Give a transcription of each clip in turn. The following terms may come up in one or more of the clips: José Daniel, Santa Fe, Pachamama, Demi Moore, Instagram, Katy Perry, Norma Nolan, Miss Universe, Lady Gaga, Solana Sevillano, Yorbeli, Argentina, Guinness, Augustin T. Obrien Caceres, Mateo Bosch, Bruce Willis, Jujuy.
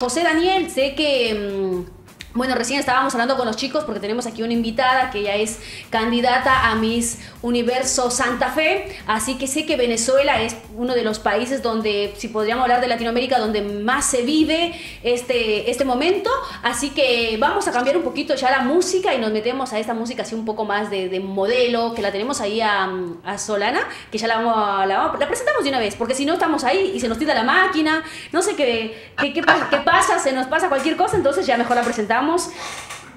José Daniel, sé que... Bueno, recién estábamos hablando con los chicos porque tenemos aquí una invitada que ya es candidata a Miss Universo Santa Fe. Así que sé que Venezuela es uno de los países donde, si podríamos hablar de Latinoamérica, donde más se vive este momento. Así que vamos a cambiar un poquito ya la música y nos metemos a esta música así un poco más de modelo, que la tenemos ahí a Solana, que ya la presentamos de una vez, porque si no estamos ahí y se nos tira la máquina, no sé qué pasa, se nos pasa cualquier cosa, entonces ya mejor la presentamos.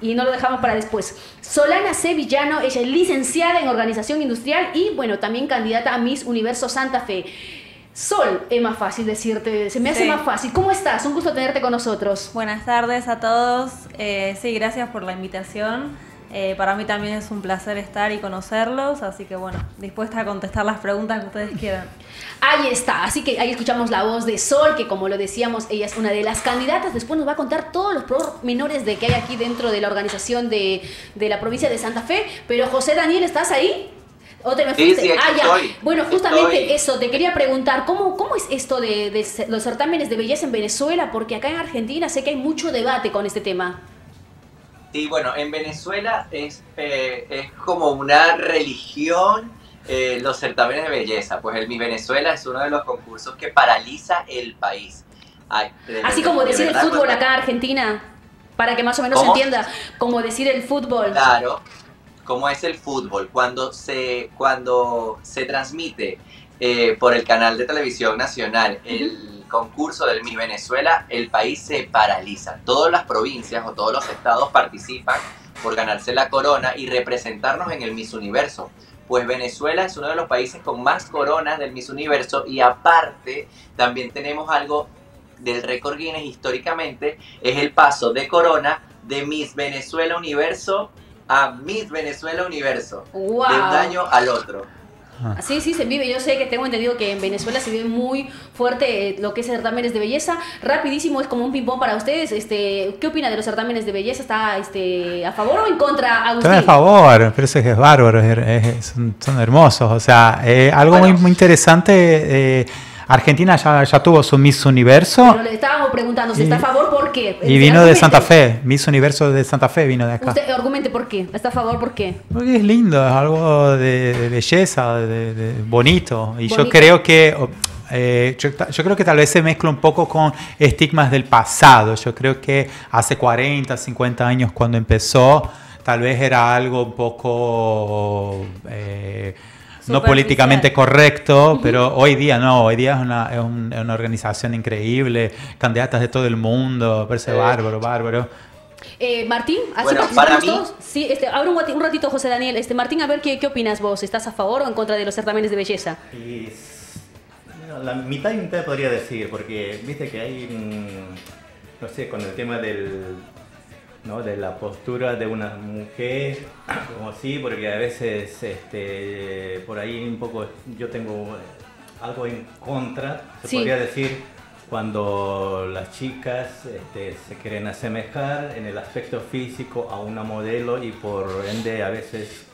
Y no lo dejamos para después. Solana Sevillano, ella es licenciada en Organización Industrial y, bueno, también candidata a Miss Universo Santa Fe. Sol, es más fácil decirte, se me hace más fácil. ¿Cómo estás? Un gusto tenerte con nosotros. Buenas tardes a todos. Sí, gracias por la invitación. Para mí también es un placer estar y conocerlos, así que bueno, dispuesta a contestar las preguntas que ustedes quieran. Ahí está, así que ahí escuchamos la voz de Sol, que como lo decíamos, ella es una de las candidatas. Después nos va a contar todos los pormenores de que hay aquí dentro de la organización de la provincia de Santa Fe. Pero José Daniel, ¿estás ahí? ¿O te me fuiste? Sí, ah, ya. Bueno, justamente eso, te quería preguntar, ¿cómo es esto de los certámenes de belleza en Venezuela? Porque acá en Argentina sé que hay mucho debate con este tema. Sí, bueno, en Venezuela es como una religión los certámenes de belleza. Pues el Miss Venezuela es uno de los concursos que paraliza el país. Así como decir el fútbol acá en Argentina, para que más o menos se entienda, como decir el fútbol. Claro, como es el fútbol. Cuando se transmite por el canal de televisión nacional el concurso del Miss Venezuela, el país se paraliza. Todas las provincias o todos los estados participan por ganarse la corona y representarnos en el Miss Universo. Pues Venezuela es uno de los países con más coronas del Miss Universo y aparte también tenemos algo del récord Guinness históricamente, es el paso de corona de Miss Venezuela Universo a Miss Venezuela Universo. Wow. De un año al otro. Sí, sí, se vive. Yo sé que tengo entendido que en Venezuela se vive muy fuerte lo que es certámenes de belleza. Rapidísimo, es como un ping-pong para ustedes. ¿Qué opina de los certámenes de belleza? ¿Está a favor o en contra, Agustín? Estoy a favor, pero eso es bárbaro, son hermosos. O sea, algo bueno, muy interesante. Argentina ya tuvo su Miss Universo. Pero le estábamos preguntando si está a favor, ¿por qué? Y vino de Santa Fe, Miss Universo de Santa Fe vino de acá. Usted argumente por qué, está a favor, ¿por qué? Porque es lindo, es algo de belleza, de bonito. Y bonito. Yo creo que... yo creo que tal vez se mezcla un poco con estigmas del pasado. Yo creo que hace 40, 50 años cuando empezó, tal vez era algo un poco... no políticamente correcto, pero hoy día no, hoy día es una organización increíble, candidatas de todo el mundo, parece bárbaro. Martín, ¿así bueno, para mí? Todos? Sí, abre un ratito, José Daniel. Martín, a ver, ¿qué opinas vos? ¿Estás a favor o en contra de los certámenes de belleza? La mitad y mitad podría decir, porque viste que hay, no sé, con el tema de la postura de una mujer, como así, porque a veces por ahí un poco yo tengo algo en contra, se podría decir, cuando las chicas se quieren asemejar en el aspecto físico a una modelo y por ende a veces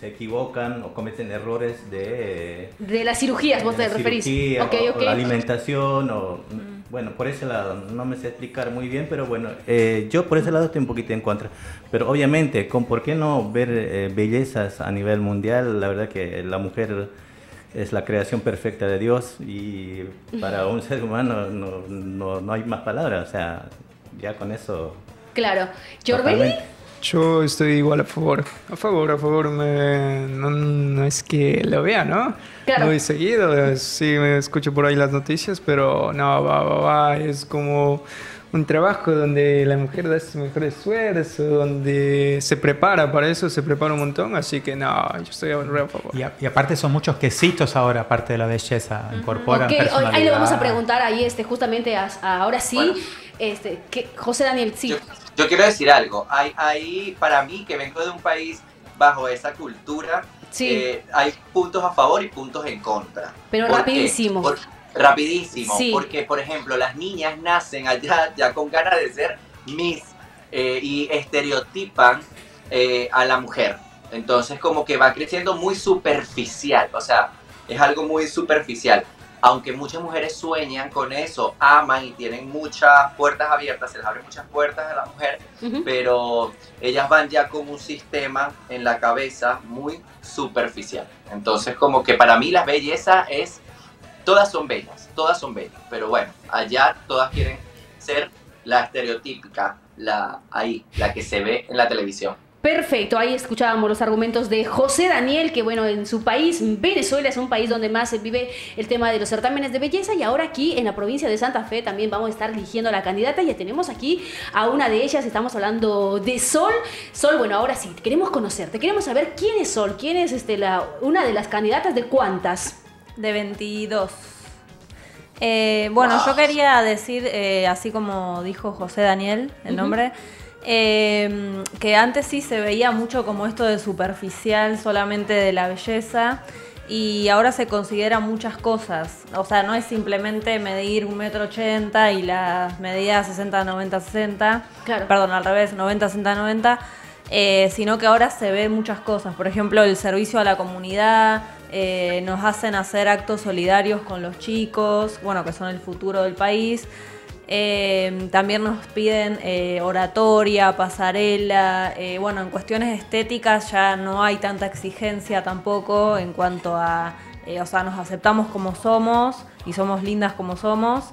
se equivocan o cometen errores de las cirugías, vos te referís. Cirugía, okay. O la alimentación o... Bueno, por ese lado no me sé explicar muy bien, pero bueno, yo por ese lado estoy un poquito en contra. Pero obviamente, ¿por qué no ver bellezas a nivel mundial? La verdad que la mujer es la creación perfecta de Dios y para un ser humano no hay más palabras. O sea, ya con eso... Claro. ¿Jordi? Yo estoy igual a favor, no es que lo vea, ¿no? Claro. Muy seguido, sí me escucho por ahí las noticias, pero no, es como un trabajo donde la mujer da su mejor esfuerzo, donde se prepara para eso, se prepara un montón, así que no, yo estoy re a favor. Y aparte son muchos quesitos ahora, aparte de la belleza, incorporan personalidad. Ahí le vamos a preguntar ahí justamente ahora sí, bueno. José Daniel, sí. Yo quiero decir algo, para mí que vengo de un país bajo esa cultura, hay puntos a favor y puntos en contra. Pero rapidísimo. Rapidísimo, sí. Porque por ejemplo las niñas nacen allá ya con ganas de ser Miss y estereotipan a la mujer. Entonces como que va creciendo muy superficial, o sea, es algo muy superficial. aunque muchas mujeres sueñan con eso, aman y tienen muchas puertas abiertas, se les abren muchas puertas a la mujer, pero ellas van ya con un sistema en la cabeza muy superficial. Entonces, como que para mí la belleza es, todas son bellas, pero bueno, allá todas quieren ser la estereotípica, la que se ve en la televisión. Perfecto, ahí escuchábamos los argumentos de José Daniel, que bueno, en su país, Venezuela, es un país donde más se vive el tema de los certámenes de belleza, y ahora aquí en la provincia de Santa Fe también vamos a estar eligiendo a la candidata. Ya tenemos aquí a una de ellas, estamos hablando de Sol. Sol, bueno, ahora sí, queremos conocerte, queremos saber quién es Sol, quién es una de las candidatas, ¿de cuántas? De 22. Bueno, yo quería decir, así como dijo José Daniel, el nombre... que antes sí se veía mucho como esto de superficial solamente de la belleza, y ahora se considera muchas cosas. O sea, no es simplemente medir 1,80 m y las medidas 60-90-60, claro. Perdón, al revés, 90-60-90, sino que ahora se ven muchas cosas. Por ejemplo, el servicio a la comunidad, nos hacen hacer actos solidarios con los chicos, bueno, que son el futuro del país. También nos piden oratoria, pasarela, bueno, en cuestiones estéticas ya no hay tanta exigencia tampoco en cuanto a, o sea, nos aceptamos como somos y somos lindas como somos,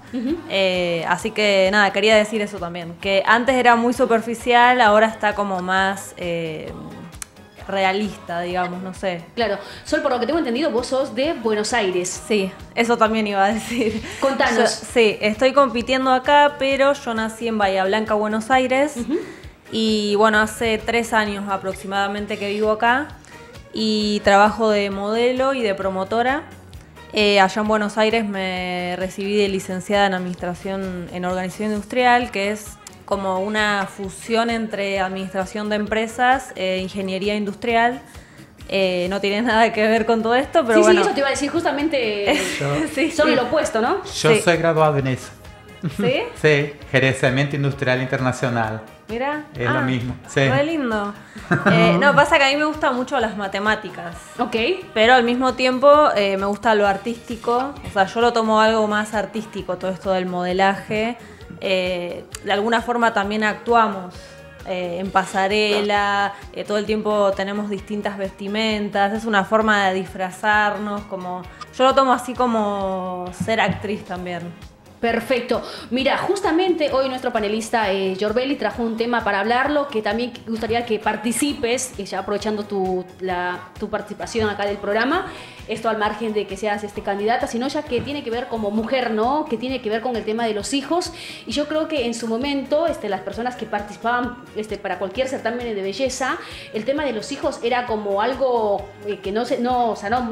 así que nada, quería decir eso también, que antes era muy superficial, ahora está como más... realista, digamos, no sé. Claro. Sol, por lo que tengo entendido, vos sos de Buenos Aires. Sí, eso también iba a decir. Contanos. Yo, sí, estoy compitiendo acá, pero yo nací en Bahía Blanca, Buenos Aires. Y bueno, hace 3 años aproximadamente que vivo acá. Y trabajo de modelo y de promotora. Allá en Buenos Aires me recibí de licenciada en Administración, en Organización Industrial, que es... como una fusión entre administración de empresas e ingeniería industrial. No tiene nada que ver con todo esto, pero sí, bueno. Sí, eso te iba a decir justamente. Sí, son el opuesto, ¿no? Yo soy graduado en eso. ¿Sí? Sí, gerenciamiento industrial internacional. Mira. Es lo mismo. Sí. Muy lindo. No, pasa que a mí me gustan mucho las matemáticas. Ok. Pero al mismo tiempo me gusta lo artístico. O sea, yo lo tomo algo más artístico, todo esto del modelaje. De alguna forma también actuamos en pasarela, todo el tiempo tenemos distintas vestimentas, es una forma de disfrazarnos, como yo lo tomo así como ser actriz también. Perfecto. Mira, justamente hoy nuestro panelista Yorbeli trajo un tema para hablarlo, que también gustaría que participes, ya aprovechando tu participación acá del programa, esto al margen de que seas candidata, sino ya que tiene que ver como mujer, ¿no? Que tiene que ver con el tema de los hijos. Y yo creo que en su momento las personas que participaban para cualquier certamen de belleza, el tema de los hijos era como algo que no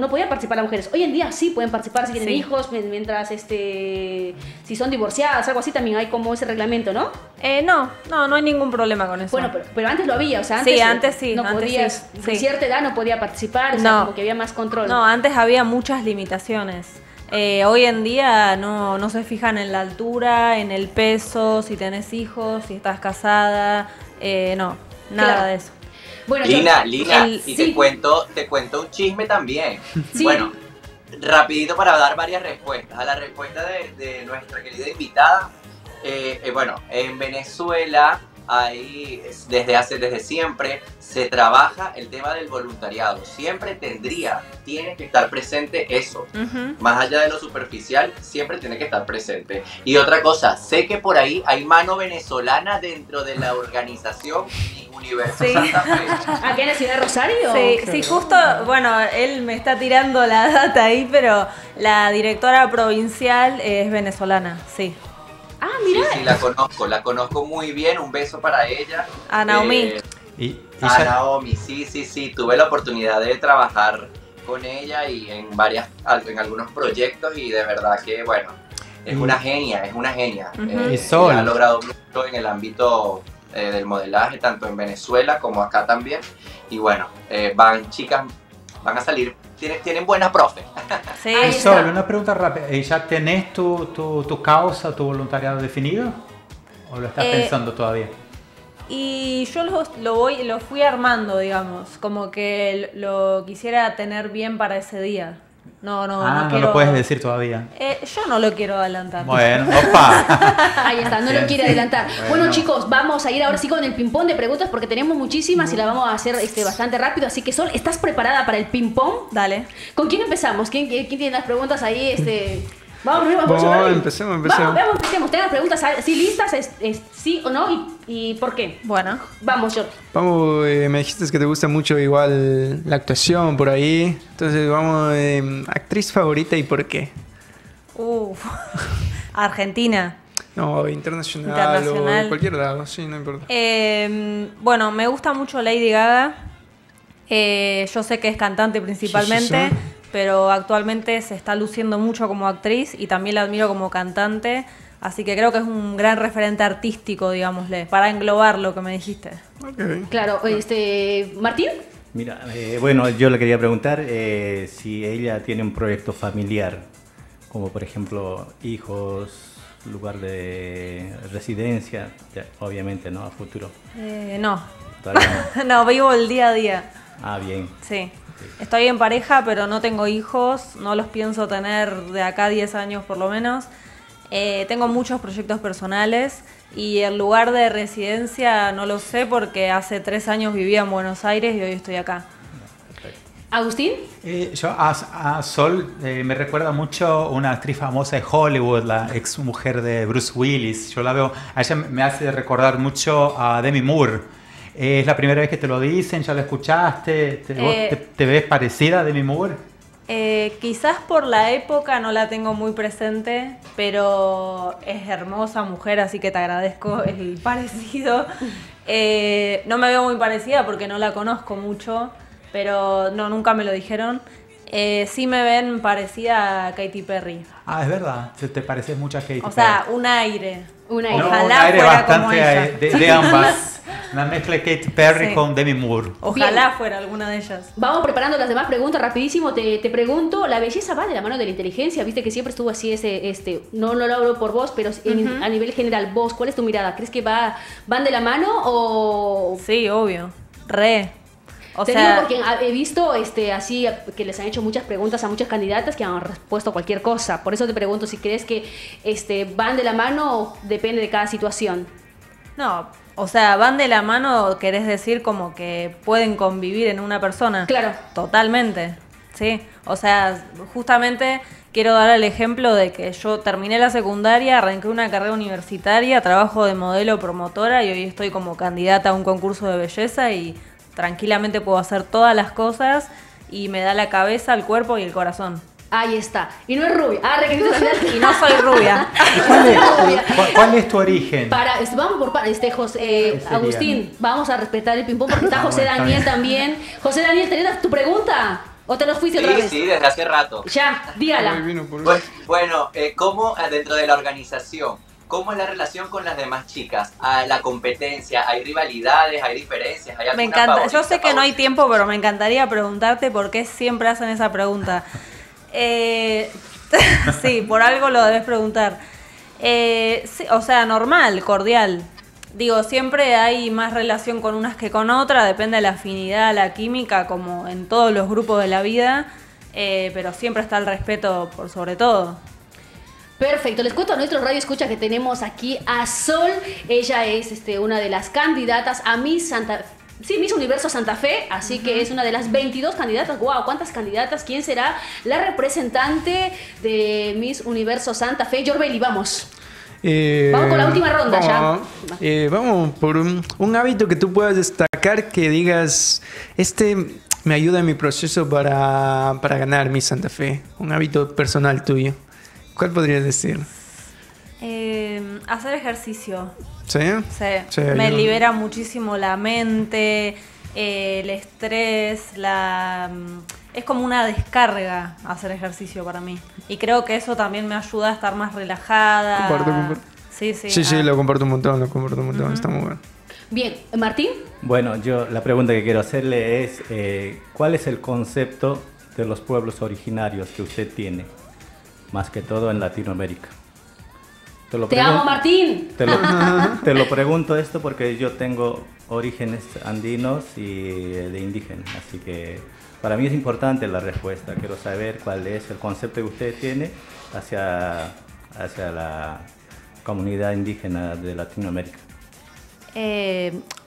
podían participar las mujeres. Hoy en día sí pueden participar si tienen hijos, mientras si son divorciadas, algo así, también hay como ese reglamento, ¿no? No hay ningún problema con eso. Bueno, pero antes lo había, o sea, antes... Sí, antes sí. No antes podías, sí. De cierta edad no podía participar, o sea, como que había más control. No, antes había muchas limitaciones. Hoy en día no se fijan en la altura, en el peso, si tenés hijos, si estás casada, no, nada de eso. Bueno, Lina, te cuento un chisme también. ¿Sí? Bueno... Rapidito para dar varias respuestas. A la respuesta de nuestra querida invitada, bueno, en Venezuela ahí desde siempre se trabaja el tema del voluntariado. Siempre tiene que estar presente eso. Más allá de lo superficial, siempre tiene que estar presente. Y otra cosa, sé que por ahí hay mano venezolana dentro de la organización Universo Santa Fe. ¿Aquí en la ciudad de Rosario? Sí, sí, justo, bueno, él me está tirando la data ahí, pero la directora provincial es venezolana, sí. Ah, mira. Sí, la conozco muy bien, un beso para ella. A Naomi. A Naomi, sí, tuve la oportunidad de trabajar con ella y en algunos proyectos, y de verdad que, bueno, es una genia. Y Sol ha logrado mucho en el ámbito del modelaje, tanto en Venezuela como acá también, y bueno, van a salir, tienen buenas profes. Sí. Sol, una pregunta rápida, ¿ya tenés tu causa, tu voluntariado definido? ¿O lo estás pensando todavía? Y yo lo fui armando, digamos, como que lo quisiera tener bien para ese día. No, no, no quiero... lo puedes decir todavía. Yo no lo quiero adelantar. Bueno, opa. Ahí está, no lo quiere adelantar. Bueno, chicos, vamos a ir ahora sí con el ping-pong de preguntas porque tenemos muchísimas y las vamos a hacer bastante rápido. Así que, Sol, ¿estás preparada para el ping-pong? Dale. ¿Con quién empezamos? ¿Quién tiene las preguntas ahí? Vamos, empecemos. Vamos, empecemos. Tengan las preguntas así listas, sí o no y por qué. Bueno, vamos, Jordi. Vamos, me dijiste que te gusta mucho igual la actuación por ahí. Entonces, vamos, actriz favorita y por qué. Argentina. No, internacional o cualquier lado, sí, no importa. Bueno, me gusta mucho Lady Gaga. Yo sé que es cantante principalmente. Sí, sí, sí. Pero actualmente se está luciendo mucho como actriz y también la admiro como cantante. Así que creo que es un gran referente artístico, digámosle, para englobar lo que me dijiste. Okay. Claro. ¿Martín? Mira, bueno, yo le quería preguntar si ella tiene un proyecto familiar, como por ejemplo hijos, lugar de residencia, obviamente, ¿no? A futuro. No. Todavía no. No, vivo el día a día. Ah, bien. Sí. Estoy en pareja, pero no tengo hijos, no los pienso tener de acá a 10 años por lo menos. Tengo muchos proyectos personales y el lugar de residencia no lo sé porque hace 3 años vivía en Buenos Aires y hoy estoy acá. ¿Agustín? Yo a Sol me recuerda mucho una actriz famosa de Hollywood, la ex mujer de Bruce Willis. Yo la veo, a ella me hace recordar mucho a Demi Moore. ¿Es la primera vez que te lo dicen? ¿Ya lo escuchaste? ¿Te ves parecida a Demi Moore? Quizás por la época no la tengo muy presente, pero es hermosa mujer, así que te agradezco el parecido. No me veo muy parecida porque no la conozco mucho, pero no, nunca me lo dijeron. Sí me ven parecida a Katy Perry. Ah, es verdad. Te pareces mucho a Katy Perry. O sea, un aire. Ojalá fuera bastante como ella. De ambas. Una mezcla de Katy Perry con Demi Moore. Ojalá fuera alguna de ellas. Vamos preparando las demás preguntas rapidísimo. Te pregunto, ¿la belleza va de la mano de la inteligencia? Viste que siempre estuvo así no lo hablo por vos, pero a nivel general, vos, ¿cuál es tu mirada? ¿Crees que van de la mano o...? Sí, obvio. Re. Te digo porque he visto así que les han hecho muchas preguntas a muchas candidatas que han respuesto cualquier cosa. Por eso te pregunto si crees que van de la mano o depende de cada situación. No, o sea, van de la mano, querés decir como que pueden convivir en una persona. Claro. Totalmente, sí. O sea, justamente quiero dar el ejemplo de que yo terminé la secundaria, arranqué una carrera universitaria, trabajo de modelo promotora y hoy estoy como candidata a un concurso de belleza y... tranquilamente puedo hacer todas las cosas y me da la cabeza, el cuerpo y el corazón. Ahí está. Y no es rubia. Y no soy rubia. ¿Cuál es tu origen? Vamos por partes. Agustín, vamos a respetar el ping-pong porque está José Daniel también. José Daniel, ¿tenés tu pregunta? ¿O te los fuiste otra vez? Sí, desde hace rato. Ya, dígala. Bueno, ¿cómo dentro de la organización? ¿Cómo es la relación con las demás chicas? ¿La competencia? ¿Hay rivalidades? ¿Hay diferencias? ¿Hay alguna favorita? Yo sé que no hay tiempo, pero me encantaría preguntarte por qué siempre hacen esa pregunta. Sí, por algo lo debes preguntar. Sí, o sea, normal, cordial. Digo, siempre hay más relación con unas que con otras, depende de la afinidad, la química, como en todos los grupos de la vida, pero siempre está el respeto por sobre todo. Perfecto, les cuento a nuestro radio escucha que tenemos aquí a Sol. Ella es una de las candidatas a Miss Universo Santa Fe, así que es una de las 22 candidatas. ¡Wow! ¿Cuántas candidatas? ¿Quién será la representante de Miss Universo Santa Fe? Yorbeli, vamos. Vamos con la última ronda ya. Vamos por un hábito que tú puedas destacar, que digas, me ayuda en mi proceso para ganar Miss Santa Fe. Un hábito personal tuyo. ¿Cuál podrías decir? Hacer ejercicio. ¿Sí? Sí. Me libera muchísimo la mente, el estrés, es como una descarga hacer ejercicio para mí. Y creo que eso también me ayuda a estar más relajada. Comparto. Sí. Sí, lo comparto un montón. Está muy bueno. Bien, Martín. Bueno, yo la pregunta que quiero hacerle es, ¿cuál es el concepto de los pueblos originarios que usted tiene? Más que todo en Latinoamérica. Te amo, Martín. Te lo pregunto esto porque yo tengo orígenes andinos y de indígenas, así que Para mí es importante la respuesta. Quiero saber cuál es el concepto que usted tiene hacia la comunidad indígena de Latinoamérica.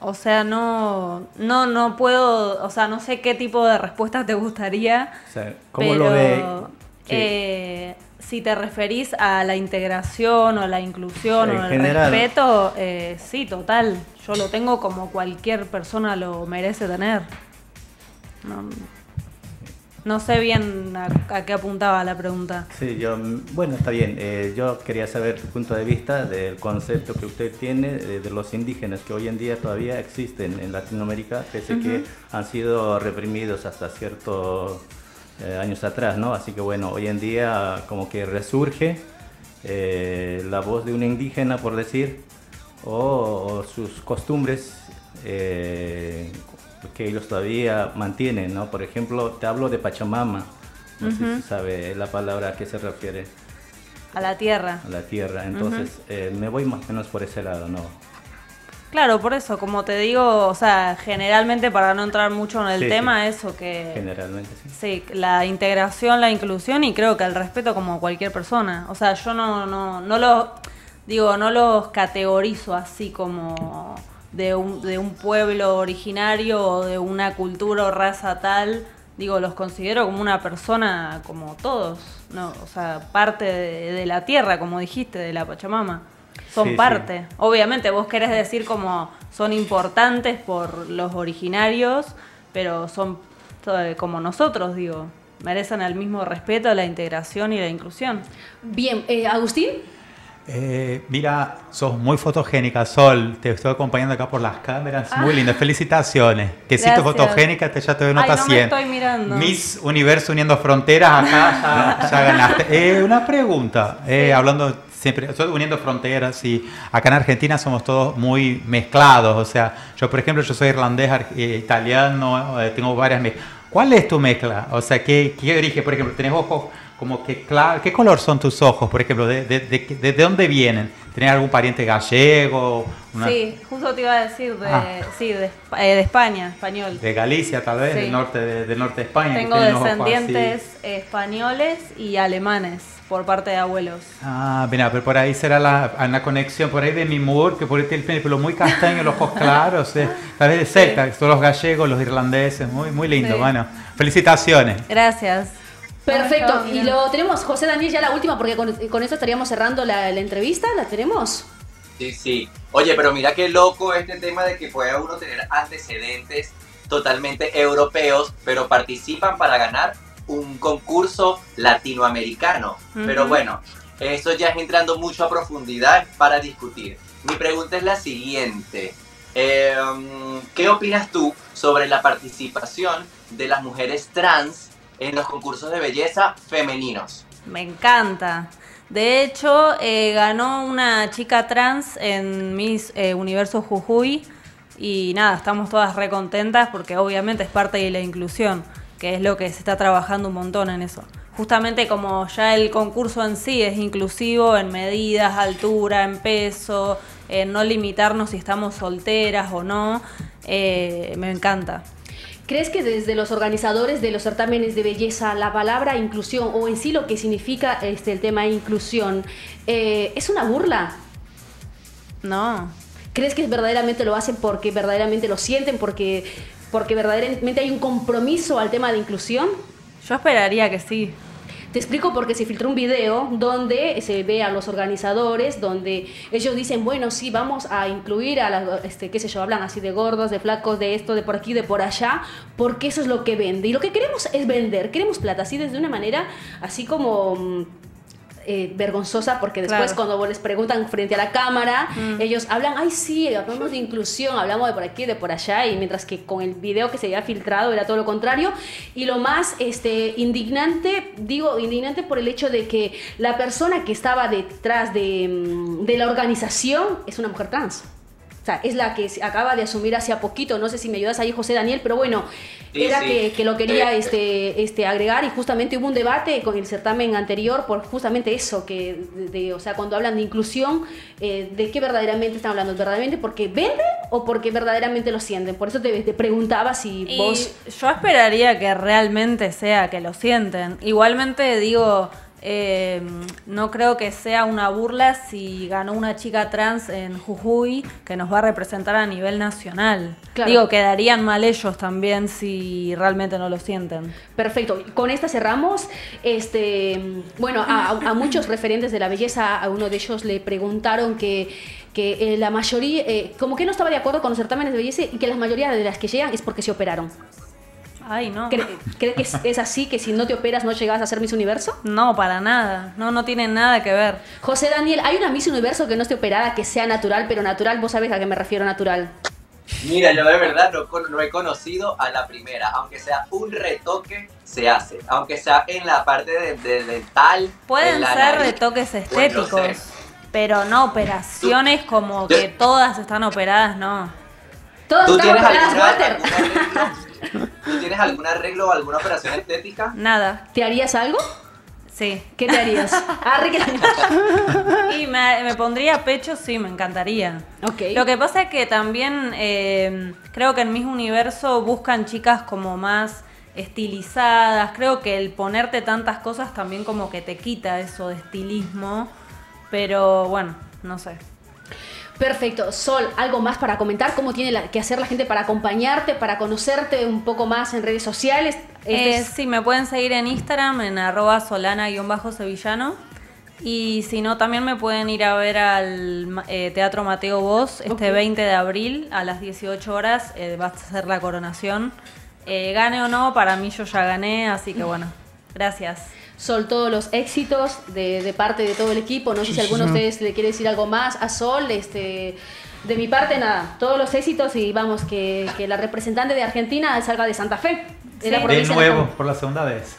O sea, no puedo, o sea, no sé qué tipo de respuesta te gustaría. O sea, ¿cómo pero, lo ve? Sí. Si te referís a la integración o la inclusión en o el respeto, sí, total. Yo lo tengo como cualquier persona lo merece tener. No sé bien a qué apuntaba la pregunta. Sí, bueno, está bien. Yo quería saber tu punto de vista del concepto que usted tiene de los indígenas que hoy en día todavía existen en Latinoamérica, pese a que han sido reprimidos hasta ciertos años atrás, ¿no? Así que bueno, hoy en día como que resurge la voz de un indígena, por decir, o sus costumbres que ellos todavía mantienen, ¿no? Por ejemplo, te hablo de Pachamama, no sé si sabe la palabra a qué se refiere. A la tierra. A la tierra, entonces me voy más o menos por ese lado, ¿no? Claro, por eso, como te digo, o sea, generalmente para no entrar mucho en el tema, eso que... Generalmente, sí. Sí, la integración, la inclusión y creo que el respeto como cualquier persona. O sea, yo no los categorizo así como... De un pueblo originario o de una cultura o raza tal, digo, los considero como una persona como todos, ¿no? O sea, parte de la tierra, como dijiste, de la Pachamama. Son parte. Sí. Obviamente vos querés decir como son importantes por los originarios, pero son como nosotros, digo, merecen el mismo respeto, la integración y la inclusión. Bien, Agustín. Mira, sos muy fotogénica, Sol. Te estoy acompañando acá por las cámaras. Muy lindo, felicitaciones. Te siento fotogénica, ya te veo nota 100. Estoy mirando. Miss Universe uniendo fronteras, acá ya ganaste. Una pregunta, hablando siempre, estoy uniendo fronteras y acá en Argentina somos todos muy mezclados. O sea, yo por ejemplo, yo soy irlandés, italiano, tengo varias mezclas. ¿Cuál es tu mezcla? O sea, ¿qué origen? Por ejemplo, ¿tenés ojos? Como que claro, ¿qué color son tus ojos, por ejemplo? ¿De dónde vienen? ¿Tenés algún pariente gallego? Sí, justo te iba a decir, de España, español. De Galicia, tal vez, del norte de España. Tengo descendientes españoles y alemanes por parte de abuelos. Ah, mira, pero por ahí será la conexión, por ahí de Demi Moore, que por ahí tiene el pelo muy castaño, los ojos claros, tal vez de celta, son los gallegos, los irlandeses, muy, muy lindo. Bueno, felicitaciones. Gracias. Perfecto, y lo tenemos, José Daniel, ya la última, porque con eso estaríamos cerrando la entrevista, ¿la tenemos? Sí, sí. Oye, pero mira qué loco este tema de que pueda uno tener antecedentes totalmente europeos, pero participan para ganar un concurso latinoamericano. Pero bueno, eso ya es entrando mucho a profundidad para discutir. Mi pregunta es la siguiente. ¿Qué opinas tú sobre la participación de las mujeres trans en los concursos de belleza femeninos? Me encanta. De hecho, ganó una chica trans en Miss Universo Jujuy y nada, estamos todas re contentas porque obviamente es parte de la inclusión, que es lo que se está trabajando un montón en eso. Justamente como ya el concurso en sí es inclusivo en medidas, altura, en peso, en no limitarnos si estamos solteras o no, me encanta. ¿Crees que desde los organizadores de los certámenes de belleza la palabra inclusión o en sí lo que significa el tema inclusión es una burla? No. ¿Crees que verdaderamente lo hacen porque verdaderamente lo sienten, porque verdaderamente hay un compromiso al tema de inclusión? Yo esperaría que sí. Te explico porque se filtró un video donde se ve a los organizadores, donde ellos dicen, bueno, sí, vamos a incluir a las, qué sé yo, hablan así de gordos, de flacos, de esto, de por aquí, de por allá, porque eso es lo que vende. Y lo que queremos es vender, queremos plata, así desde una manera, así como... vergonzosa, porque después cuando les preguntan frente a la cámara, ellos hablan, ay sí, hablamos de inclusión, hablamos de por aquí, de por allá, y mientras que con el video que se había filtrado era todo lo contrario. Y lo más indignante, digo indignante por el hecho de que la persona que estaba detrás de la organización es una mujer trans. O sea, es la que acaba de asumir hace poquito. No sé si me ayudas ahí, José Daniel, pero bueno, sí, era sí. Que lo quería agregar, y justamente hubo un debate con el certamen anterior por justamente eso, que o sea, cuando hablan de inclusión, ¿de qué verdaderamente están hablando? ¿Verdaderamente porque vende o porque verdaderamente lo sienten. Por eso te preguntaba si y vos... Yo esperaría que realmente sea que lo sienten. Igualmente digo... no creo que sea una burla si ganó una chica trans en Jujuy que nos va a representar a nivel nacional. Claro. Digo, quedarían mal ellos también si realmente no lo sienten. Perfecto. Con esta cerramos. Bueno, a muchos referentes de la belleza, a uno de ellos le preguntaron que la mayoría, como que no estaba de acuerdo con los certámenes de belleza y que la mayoría de las que llegan es porque se operaron. Ay, no. ¿Crees que es así, que si no te operas no llegas a ser Miss Universo? No, para nada. No, no tiene nada que ver. José Daniel, ¿hay una Miss Universo que no esté operada, que sea natural? Pero natural, vos sabés a qué me refiero natural. Mira, yo de verdad no he conocido a la primera. Aunque sea un retoque, se hace. Aunque sea en la parte de dental. Pueden ser retoques estéticos, bueno, pero no operaciones como que todas están operadas, no. Todas están operadas, Walter. ¿Tú tienes algún arreglo o alguna operación estética? Nada. ¿Te harías algo? Sí. ¿Qué te harías? Y me pondría pecho, sí, me encantaría. Okay. Lo que pasa es que también creo que en Miss Universo buscan chicas como más estilizadas. Creo que el ponerte tantas cosas también como que te quita eso de estilismo. Pero bueno, no sé. Perfecto. Sol, ¿algo más para comentar? ¿Cómo tiene que hacer la gente para acompañarte, para conocerte un poco más en redes sociales? Sí, me pueden seguir en Instagram, en @solana_sevillano. Y si no, también me pueden ir a ver al Teatro Mateo Bosch este 20 de abril a las 18 horas. Va a ser la coronación. Gane o no, para mí yo ya gané, así que bueno, gracias. Sol, todos los éxitos de parte de todo el equipo. No sé si alguno de ustedes le quiere decir algo más a Sol. De mi parte, nada. Todos los éxitos y vamos, que la representante de Argentina salga de Santa Fe. Sí. De nuevo, por la segunda vez.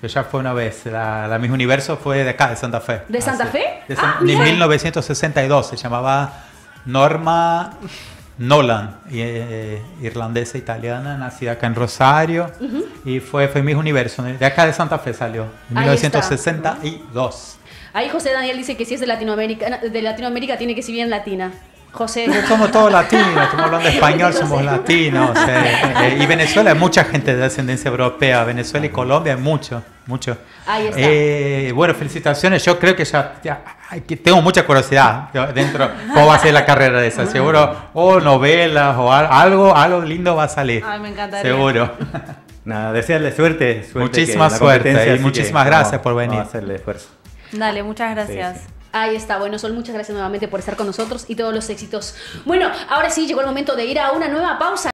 Que ya fue una vez. La Miss Universo fue de acá, de Santa Fe. ¿De Santa Fe? De 1962. Se llamaba Norma Nolan, irlandesa, italiana, nacida acá en Rosario, y fue Miss Universo, de acá de Santa Fe salió, en 1962. Ahí José Daniel dice que si es de Latinoamérica tiene que ser bien latina. José. No somos todos latinos, estamos hablando español, somos latinos. Y Venezuela hay mucha gente de ascendencia europea, Venezuela y Colombia hay mucho, mucho. Ahí está. Bueno, felicitaciones, yo creo que ya tengo mucha curiosidad dentro cómo va a ser la carrera de esa, seguro, o novelas o algo lindo va a salir. Ay, me encantaría. Seguro. Nada, desearle suerte. Muchísimas suerte y muchísimas gracias por venir. Hacerle esfuerzo. Dale, muchas gracias. Sí, sí. Ahí está. Bueno, Sol, muchas gracias nuevamente por estar con nosotros y todos los éxitos. Bueno, ahora sí llegó el momento de ir a una nueva pausa.